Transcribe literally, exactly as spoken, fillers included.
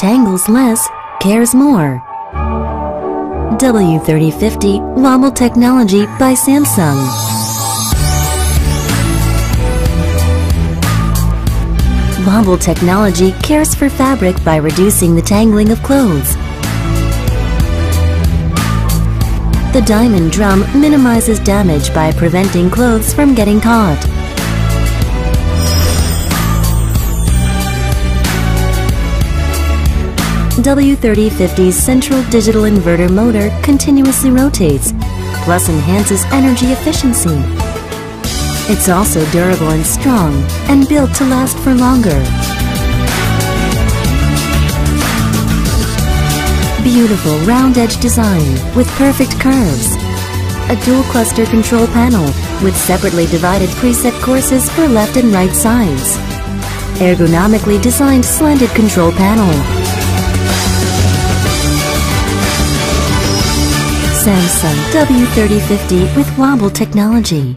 tangles less, cares more. W thirty fifty Wobble Technology by Samsung. Wobble Technology cares for fabric by reducing the tangling of clothes. The diamond drum minimizes damage by preventing clothes from getting caught. W thirty fifty's central digital inverter motor continuously rotates, plus enhances energy efficiency. It's also durable and strong, and built to last for longer. Beautiful round-edge design with perfect curves. A dual-cluster control panel with separately divided preset courses for left and right sides. Ergonomically designed slanted control panel. Samsung W thirty fifty with Wobble Technology.